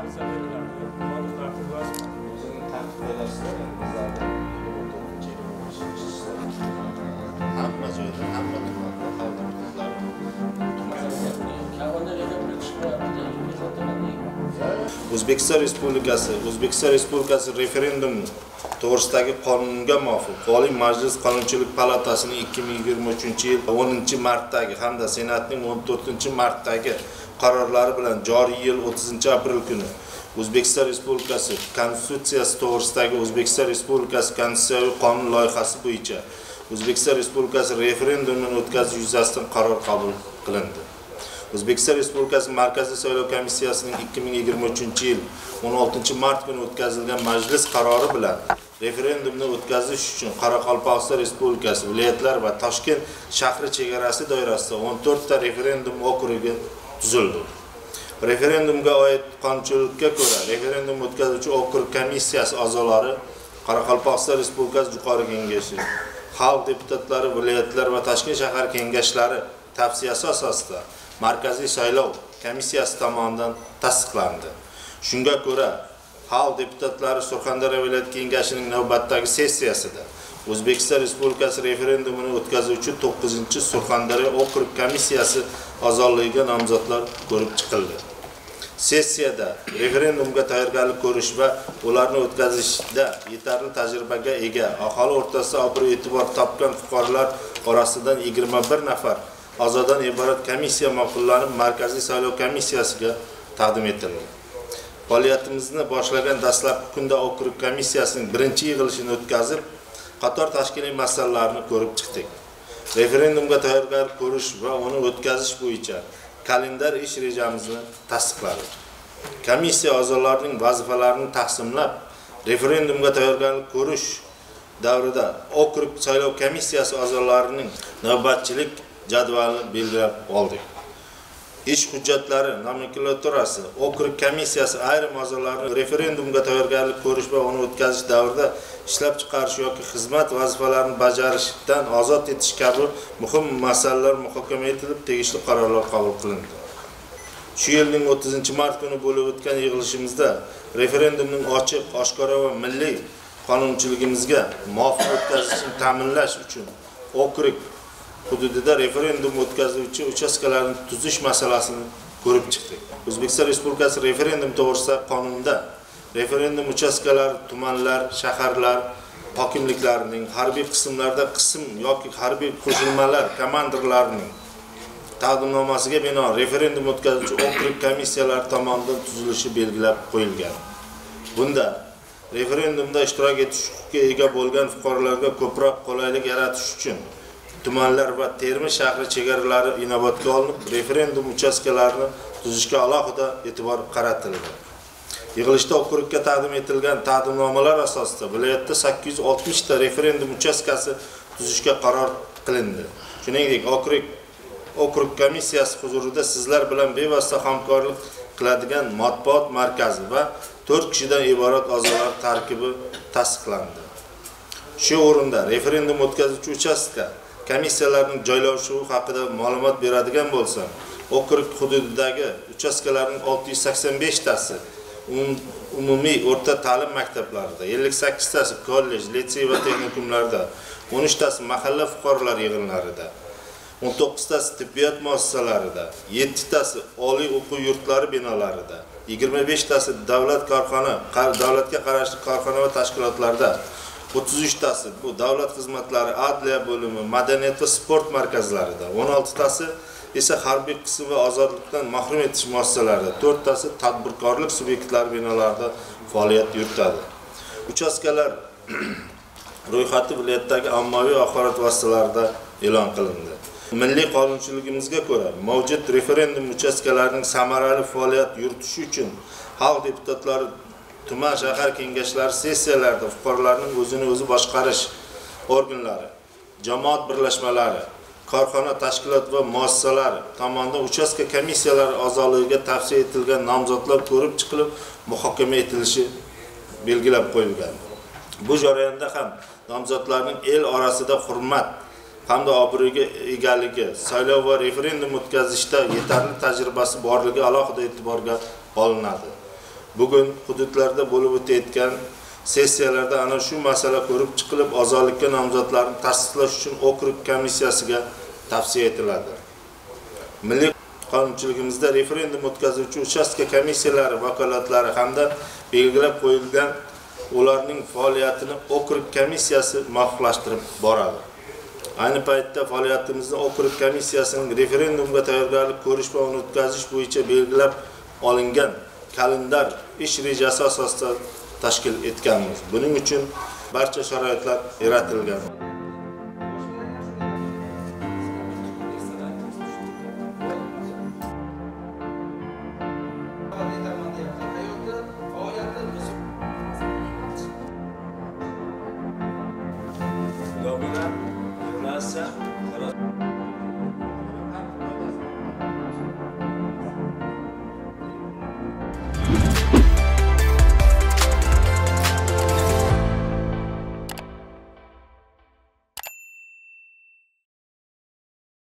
O'zbekiston Respublikasi referendumi to'g'risidagi qonunga muvofiq Oliy Majlis Qonunchilik palatasining 2023-yil 10-martdagi hamda Senatning 14-martdagi qarorlari bilan joriy yil 30-aprel kuni O'zbekiston Respublikasi Konstitutsiyasi to'g'risidagi O'zbekiston Respublikasi Konstitutsiyaviy qonun loyihasi bo'yicha O'zbekiston Respublikasi referendumini o'tkazish yuzasidan qaror qabul qilindi. O'zbekiston Respublikasi Markaziy saylov komissiyasining 2023-yil 16-mart kuni o'tkazilgan majlis qarori bilan referendumni o'tkazish uchun Qoraqalpog'iston Respublikasi viloyatlar va Toshkent shahri chegarasi doirasida 14 ta referendum okrugi tuzildi. Referendumga oid qonunchilikka ko'ra referendum o'tkazuvchi okrug komissiyasi a'zolari Qoraqalpog'iston Respublikasi Yuqori Kengashi, xalq deputatlari, viloyatlar va Toshkent shahar kengashlari tavsiyasi asosida Markaziy saylov komissiyasi tomonidan tasdiqlandi. Shunga ko'ra, xalq deputatlari Surxondaryo viloyat kengashining navbatdagi sessiyasida O'zbekiston Respublikasi referendumini o'tkazuvchi 9-Surxondaryo okrug komissiyasi a'zoligiga nomzodlar ko'rib chiqildi. Sessiyada referendumga tayyorgarlik ko'rish va ularni o'tkazishda yetarli tajribaga ega aholi o'rtasida obro'-e'tibor topgan fuqarolar orasidan 21 nafar azadan ibarat komissiya ma'qullanib Markaziy saylov komissiyasiga taqdim etildi. Faoliyatimizni boshlagan dastlabki kunda okrug komissiyasining 1-yig'ilishini o'tkazib, qator tashkiliy masalalarni ko'rib chiqdik. Referendumga tayyorgarlik ko'rish va uni o'tkazish bo'yicha kalendar ish rejamizni tasdiqladik. Komissiya a'zolarining vazifalarini taqsimlab, referendumga tayyorgarlik ko'rish davrida okrug saylov komissiyasi a'zolarining navbatchilik jadvalini belgilab oldik. Ish hujjatlari nomenklaturasi okrug komissiyasi ayrim a'zolarini referendumga tayyorgarlik ko'rish va uni o'tkazish davrida ishlab chiqarish yoki xizmat vazifalarini bajarishdan ozod etish kabi muhim masalalar muhokama etilib, tegishli qarorlar qabul qilindi. Shu yilning 30-mart kuni bo'lib o'tgan yig'ilishimizda referendumning ochiq, oshkora va milliy qonunchiligimizga muvofiq o'tkazilishini ta'minlash uchun okrug hududida referendum o'tkazuvchi uchastkalarni tuzish masalasini ko'rib chiqdik. O'zbekiston Respublikasi referendum to'g'risidagi qonunda referendum uchastkalari tumanlar, shaharlar hokimliklarining harbiy qismlarda qism yoki harbiy qo'shinmalar komandirlarining taqdimnomasiga binoan referendum o'tkazuvchi okrug komissiyalari tomonidan tuzilishi belgilab qo'yilgan. Bunda referendumda ishtirok etishga ega bo'lgan fuqarolarga ko'proq qulaylik yaratish uchun tumanlar va Termiz shahri chegaralari inobatga olinib, referendum uchastkalarini tuzishga alohida e'tibor qaratildi. Yig'ilishda okrugga taqdim etilgan taqdimnomalar asosida viloyatda 860 ta referendum uchastkasi tuzishga qaror qilindi. Shuningdek, okrug komissiyasi huzurida sizlar bilan bevosita hamkorlik qiladigan matbuot markazi va 4 kishidan iborat a'zolar tarkibi tasdiqlandi. Shu o'rinda referendum o'tkazuvchi uchastka komissiyalarning joylashuvi haqida ma'lumot beradigan bo'lsa, okrug hududidagi uchastkalarning 685 tasi umumiy o'rta ta'lim maktablarida, 58 tasi kollej, litsey va texnikumlarda, 13 tasi mahalla fuqarolar yig'inlarida, 19 tasi tibbiyot muassasalarida, 7 tasi oliy o'quv yurtlari binolarida, 25 tasi davlatga qarashli korxona va tashkilotlarda, 33 tasi bu davlat xizmatlari, adliya bo'limi, madaniyat va sport markazlarida, 16 tasi esa harbiy qism va ozodlikdan mahrum etish muassasalarida, 4 tasi tadbirkorlik subyektlari binolarida faoliyat yuritadi. Uchastkalar ro'yxati viloyatdagi ommaviy axborot vositalarida e'lon qilindi. Milliy qonunchiligimizga ko'ra, mavjud referendum uchastkalarining samarali faoliyat yuritishi uchun xalq deputatlari tuman shahar kengashlari sessiyalarida fuqarolarning o'zini o'zi boshqarish organlari, jamoat birlashmalari, korxona tashkilot va muassasalari tomonidan uchastka komissiyalari a'zoligiga tavsiya etilgan nomzodlar ko'rib chiqilib, muhokama etilishi belgilab qo'yilgan. Bu jarayonda ham nomzodlarning el orasida hurmat hamda obro'ga egaligi, saylov va referendum o'tkazishda yetarli tajribasi borligi alohida e'tiborga olinadi. bugün hududlarda bo'lib o'tayotgan sessiyalarda ana şu masala ko'rib chiqilib, ozodlikka nomzodlarni tasdiqlash uchun okrug komissiyasiga tavsiya etiladi. Milliy qonunchiligimizda referendum o'tkazuvchi uchastka komissiyalari vakolatlari hamda belgilab qo'yilgan ularning faoliyatini okrug komissiyasi muvofiqlashtirib boradi. Aynı paytda faoliyatimizda okrug komissiyasining referendumga tayyorgarlik ko'rish va uni o'tkazish bo'yicha belgilab olingan kalendar ish rejasi asosida tashkil etganmiz. Buning uchun barcha sharoitlar yaratilgan.